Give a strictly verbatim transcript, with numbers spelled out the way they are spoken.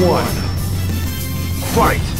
one. Fight!